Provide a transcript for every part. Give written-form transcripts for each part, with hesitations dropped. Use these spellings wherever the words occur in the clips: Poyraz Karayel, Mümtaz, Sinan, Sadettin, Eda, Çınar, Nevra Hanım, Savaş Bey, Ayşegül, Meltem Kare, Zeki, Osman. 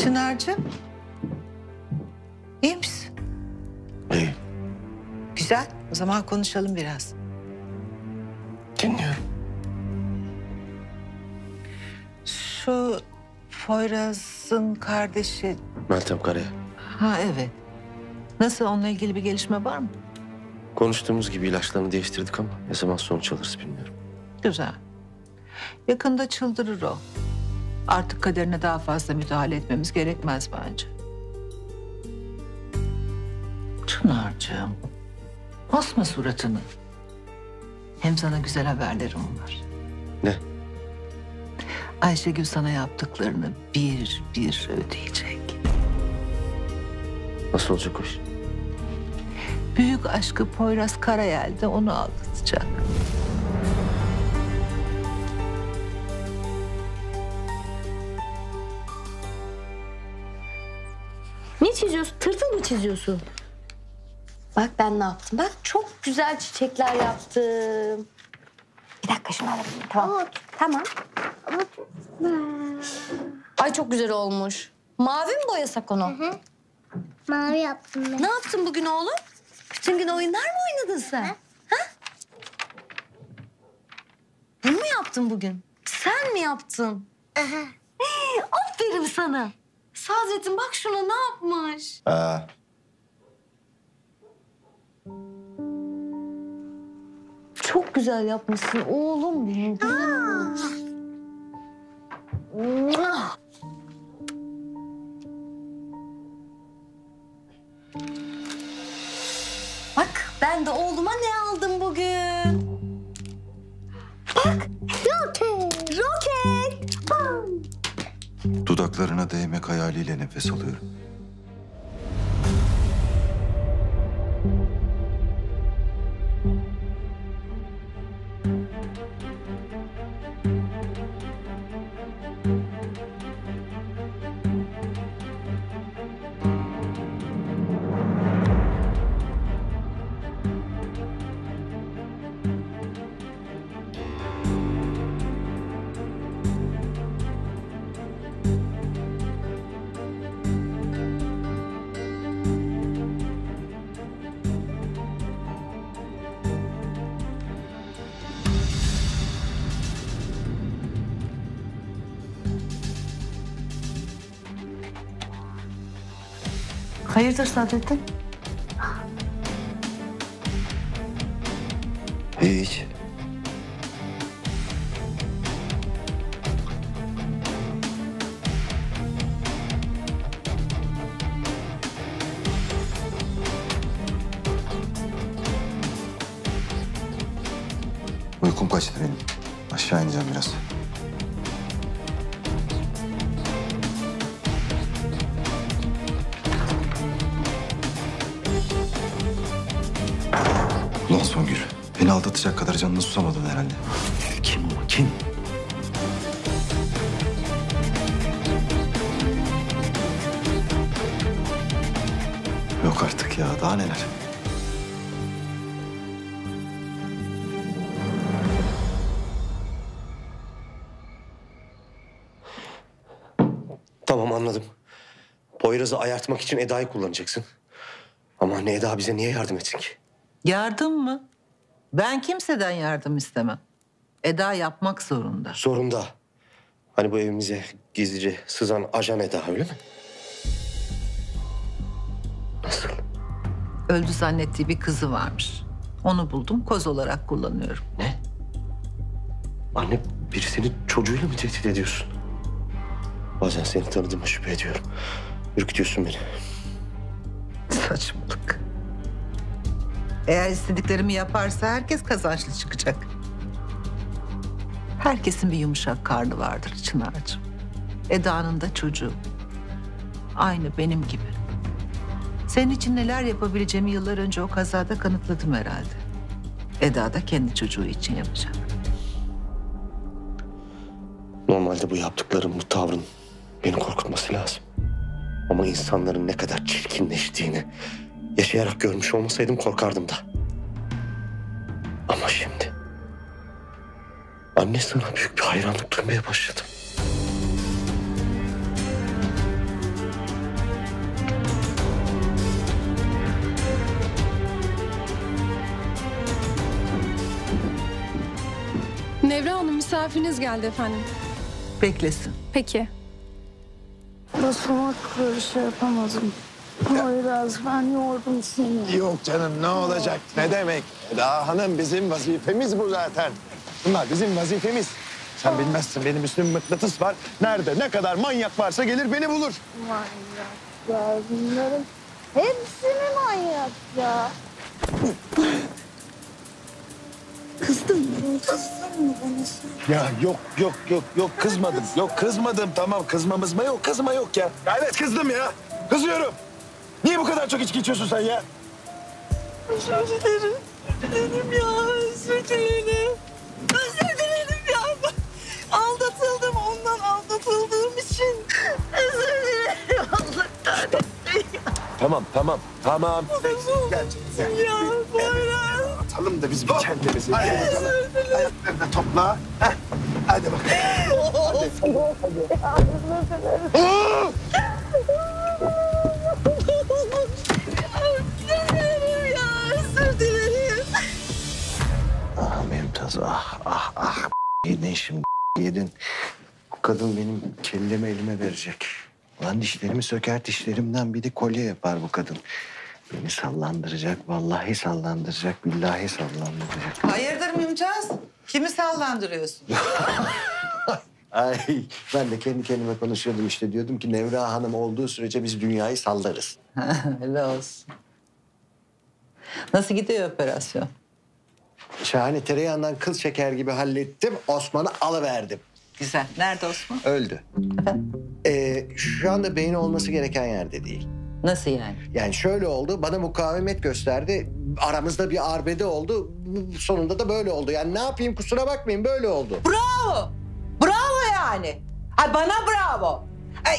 Çınar'cığım, iyi misin? İyiyim. Güzel, o zaman konuşalım biraz. Dinliyorum. Şu Poyraz'ın kardeşi... Meltem Kare. Ha evet. Nasıl, onunla ilgili bir gelişme var mı? Konuştuğumuz gibi ilaçlarını değiştirdik ama ne zaman sonuç alırız bilmiyorum. Güzel. Yakında çıldırır o. Artık kaderine daha fazla müdahale etmemiz gerekmez bence. Çınar'cığım, asma suratını. Hem sana güzel haberlerim var. Ne? Ayşegül sana yaptıklarını bir bir ödeyecek. Nasıl olacak o iş? Büyük aşkı Poyraz Karayel de onu aldatacak. Ne çiziyorsun? Tırtıl mı çiziyorsun? Bak ben ne yaptım. Bak çok güzel çiçekler yaptım. Bir dakika şunu alabilirim. Tamam. Aa, tamam. Ay çok güzel olmuş. Mavi mi boyasak onu? Hı hı. Mavi yaptım ben. Ne yaptın bugün oğlum? Bütün gün oyunlar mı oynadın sen? Ha? Bunu mu yaptın bugün? Sen mi yaptın? Aha. Aferin sana. Sadettin bak şuna ne yapmış? Çok güzel yapmışsın oğlum benim. Bak ben de oğluma ne aldım bugün? Bak roket, roket. Dudaklarına değmek hayaliyle nefes alıyorum. Hayırdır Sadettin? Hiç. Uykum kaçtı benim. Aşağı ineceğim biraz. Beni aldatacak kadar canını susamadın herhalde. Kim o? Kim? Yok artık ya. Daha neler? Tamam anladım. Poyraz'ı ayartmak için Eda'yı kullanacaksın. Ama anne Eda bize niye yardım etsin ki? Yardım mı? Ben kimseden yardım istemem. Eda yapmak zorunda. Zorunda. Hani bu evimize gizlice sızan ajan Eda öyle mi? Nasıl? Öldü zannettiği bir kızı varmış. Onu buldum, koz olarak kullanıyorum. Ne? Anne, biri senin çocuğuyla mı tehdit ediyorsun? Bazen seni tanıdığımı şüphe ediyorum. Ürkütüyorsun beni. Saçmalık. Eğer istediklerimi yaparsa herkes kazançlı çıkacak. Herkesin bir yumuşak karnı vardır Çınar'cığım. Eda'nın da çocuğu. Aynı benim gibi. Senin için neler yapabileceğimi yıllar önce o kazada kanıtladım herhalde. Eda da kendi çocuğu için yapacak. Normalde bu yaptıkların, bu tavrın beni korkutması lazım. Ama insanların ne kadar çirkinleştiğini... yaşayarak görmüş olmasaydım korkardım da. Ama şimdi... anne sana büyük bir hayranlık duymaya başladım. Nevra Hanım, misafiriniz geldi efendim. Beklesin. Peki. Basamak böyle şey yapamadım. Poyraz, ben yordum seni. Yok canım, ne olacak, ne demek. Eda Hanım, bizim vazifemiz bu zaten. Bunlar bizim vazifemiz. Sen bilmezsin, benim üstümde mıknatıs var. Nerede ne kadar manyak varsa gelir beni bulur. Manyaklar bunların. Hepsi mi manyak ya? Kızdın mı? Kızdın mı bana? Ya yok kızmadım. Yok kızmadım, tamam, kızmamız mı yok, kızma yok ya. Evet kızdım ya. Kızıyorum. Niye bu kadar çok içki içiyorsun sen ya? Özür dilerim. Dedim ya, özür dilerim. Özür dilerim ya. Aldatıldım, ondan aldatıldığım için. Özür dilerim. Allah kahretsin ya. Tamam. Gerçekten ya. Poyraz. Atalım da biz bir kendimizi. Hadi özür dilerim. Ayaklarını topla. Heh. Hadi bakalım. Hadi. Özür dilerim. Ah ne işim yedin. Bu kadın benim kellemi elime verecek. Lan dişlerimi söker, dişlerimden bir de kolye yapar bu kadın. Beni sallandıracak, vallahi sallandıracak, billahi sallandıracak. Hayırdır Mümtaz? Kimi sallandırıyorsun? Ay, ben de kendi kendime konuşuyordum işte. Diyordum ki Nevra Hanım olduğu sürece biz dünyayı sallarız. Öyle olsun. Nasıl gidiyor operasyon? Şahane, tereyağından kıl şeker gibi hallettim. Osman'ı alıverdim. Güzel. Nerede Osman? Öldü. Şu anda beyni olması gereken yerde değil. Nasıl yani? Yani şöyle oldu. Bana mukavemet gösterdi. Aramızda bir arbede oldu. Sonunda da böyle oldu. Yani ne yapayım, kusura bakmayın, böyle oldu. Bravo. Bravo yani. Ay bana bravo.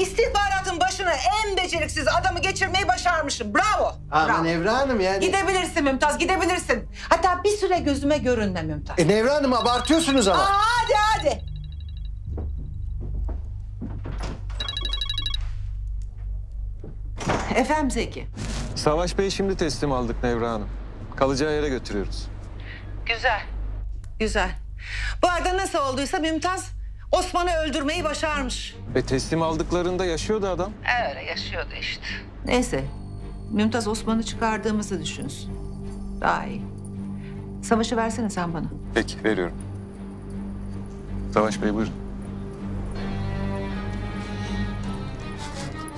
İstihbaratın başına en beceriksiz adamı geçirmeyi başarmışım. Bravo. Ama Nevra Hanım yani... Gidebilirsin Mümtaz, gidebilirsin. Hatta bir süre gözüme görünme Mümtaz. Nevra Hanım, abartıyorsunuz ama. Hadi. Efendim Zeki. Savaş Bey'i şimdi teslim aldık Nevra Hanım. Kalacağı yere götürüyoruz. Güzel. Bu arada nasıl olduysa Mümtaz... Osman'ı öldürmeyi başarmış. Teslim aldıklarında yaşıyordu adam. Öyle yaşıyordu işte. Neyse, Mümtaz Osman'ı çıkardığımızı düşünsün. Daha iyi. Savaşı versene sen bana. Peki, veriyorum. Savaş Bey, buyurun.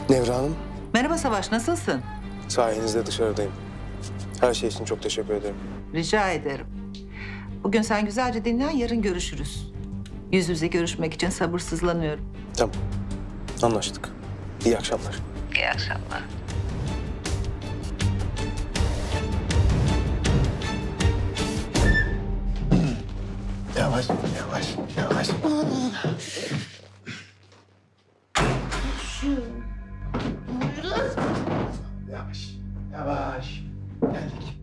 Nevra Hanım. Merhaba Savaş, nasılsın? Sayenizde dışarıdayım. Her şey için çok teşekkür ederim. Rica ederim. Bugün sen güzelce dinlen, yarın görüşürüz. Yüz yüze görüşmek için sabırsızlanıyorum. Tamam. Anlaştık. İyi akşamlar. İyi akşamlar. Yavaş. Yavaş. Geldik.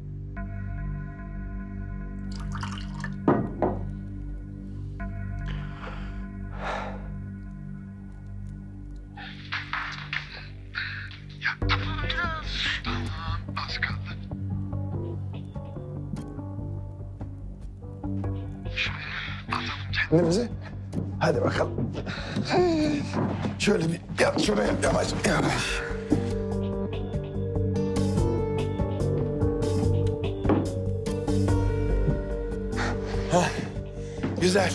Kendimizi. Hadi bakalım. Şöyle bir yap şuraya, yavaş. Hah, güzel.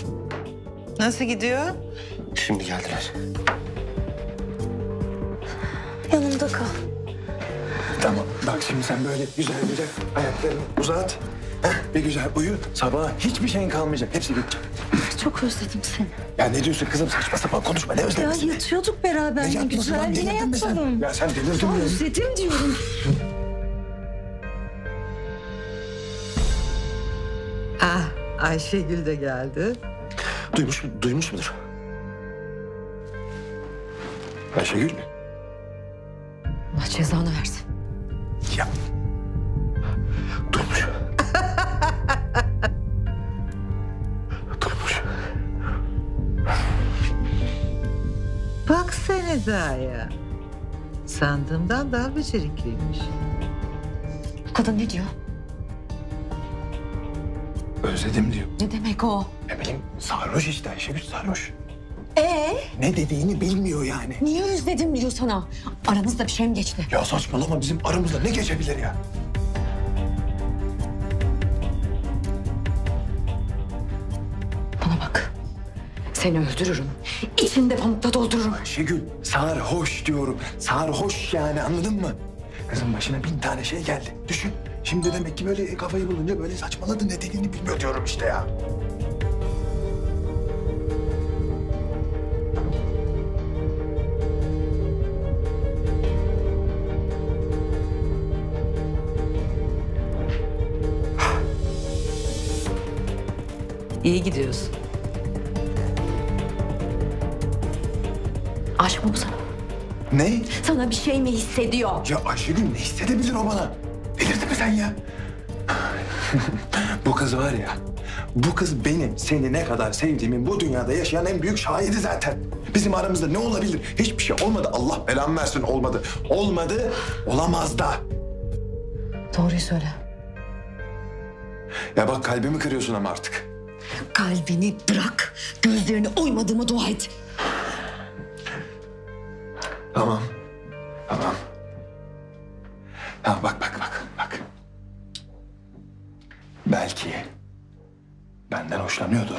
Nasıl gidiyor? Şimdi geldiler. Yanımda kal. Tamam, bak şimdi sen böyle güzel ayaklarını uzat. Bir güzel uyu, sabaha hiçbir şeyin kalmayacak, hepsi bitecek. Çok özledim seni. Ya ne diyorsun kızım, saçma sapan konuşma, ne özledin seni? Ya yatıyorduk beraber, ne güzel, ne yapalım? Ya sen delirdin mi? Özledim diyorum. Ayşegül de geldi. Duymuş mudur? Ayşegül mü? Allah cezanı versin. Ya. Baksana Eda'ya. Sandığımdan daha becerikliymiş. Bu kadın ne diyor? Özledim diyor. Ne demek o? Ne bileyim, sarhoş işte Ayşegül, sarhoş. Ne dediğini bilmiyor yani. Niye özledim diyor sana? Aranızda bir şey mi geçti? Ya saçmalama, bizim aramızda ne geçebilir ya? Bana bak, seni öldürürüm. İçinde pamukta doldururum. Ayşegül, sarhoş diyorum. Sarhoş yani, anladın mı? Kızın başına 1000 tane şey geldi. Düşün. Şimdi demek ki böyle kafayı bulunca böyle saçmaladı, ne dediğini bilmiyor diyorum işte ya. İyi gidiyorsun. Aşk mı bu sana? Ne? Sana bir şey mi hissediyor? Ya Ayşegül, ne hissedebilir o bana? Delirdin mi sen ya? Bu kız var ya, bu kız benim seni ne kadar sevdiğimin bu dünyada yaşayan en büyük şahidi zaten. Bizim aramızda ne olabilir? Hiçbir şey olmadı. Allah belamı versin, olmadı. Olmadı, olamaz da. Doğruyu söyle. Ya bak, kalbimi kırıyorsun ama artık. Kalbini bırak, gözlerini oymadığıma dua et. Tamam, tamam. Tamam, bak. Belki benden hoşlanıyordu.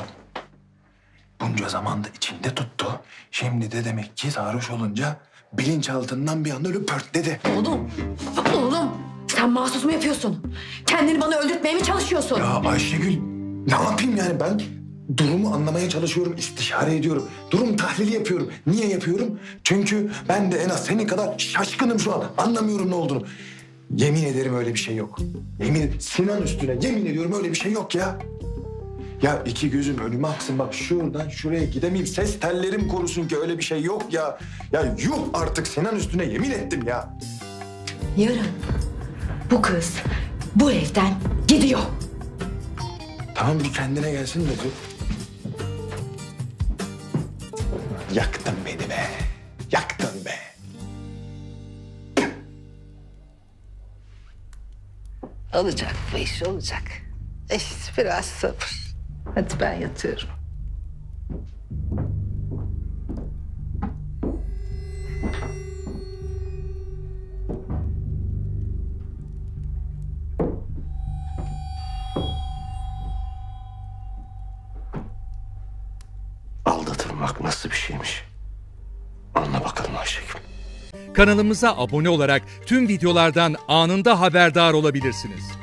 Bunca zamanda içinde tuttu. Şimdi de demek ki sarhoş olunca bilinçaltından bir anda öyle pörtledi. Oğlum, sen mahsus mu yapıyorsun? Kendini bana öldürtmeye mi çalışıyorsun? Ya Ayşegül, ne yapayım yani ben? Durumu anlamaya çalışıyorum, istişare ediyorum. Durum tahlili yapıyorum. Niye yapıyorum? Çünkü ben de en az senin kadar şaşkınım şu an. Anlamıyorum ne olduğunu. Yemin ederim öyle bir şey yok. Sinan üstüne yemin ediyorum, öyle bir şey yok ya. Ya iki gözüm önüme aksın, bak şuradan şuraya gidemeyeyim. Ses tellerim korusun ki öyle bir şey yok ya. Ya yuh artık, Sinan üstüne yemin ettim ya. Yarın bu kız bu evden gidiyor. Tamam, bir kendine gelsin de. Yaktın beni be. Yaktın be. Olacak bu iş, olacak. Biraz sabır. Hadi ben yatıyorum. Aldatılmak nasıl bir şeymiş? Anla bakalım Ayşegül. Kanalımıza abone olarak tüm videolardan anında haberdar olabilirsiniz.